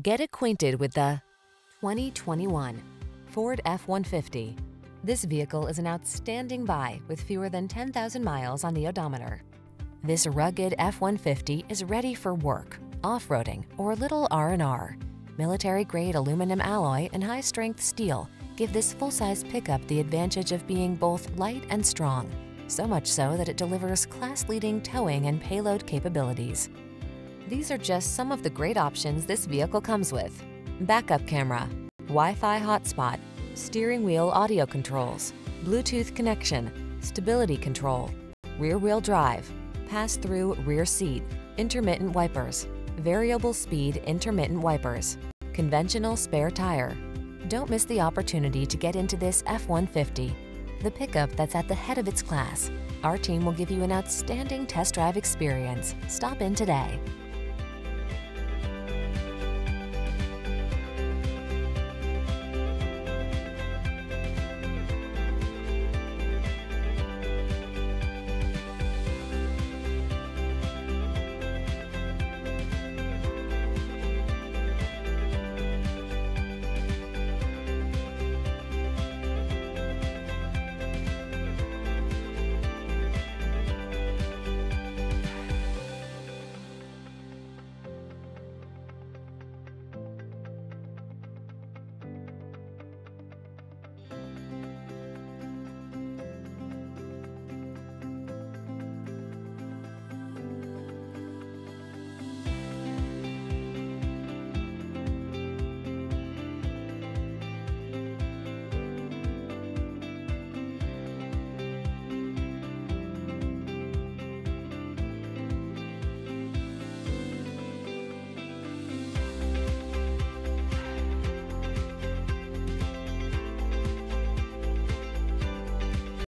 Get acquainted with the 2021 Ford F-150. This vehicle is an outstanding buy with fewer than 10,000 miles on the odometer. This rugged F-150 is ready for work, off-roading, or a little R&R. Military-grade aluminum alloy and high-strength steel give this full-size pickup the advantage of being both light and strong, so much so that it delivers class-leading towing and payload capabilities. These are just some of the great options this vehicle comes with: backup camera, Wi-Fi hotspot, steering wheel audio controls, Bluetooth connection, stability control, rear-wheel drive, pass-through rear seat, intermittent wipers, variable speed intermittent wipers, conventional spare tire. Don't miss the opportunity to get into this F-150, the pickup that's at the head of its class. Our team will give you an outstanding test drive experience. Stop in today.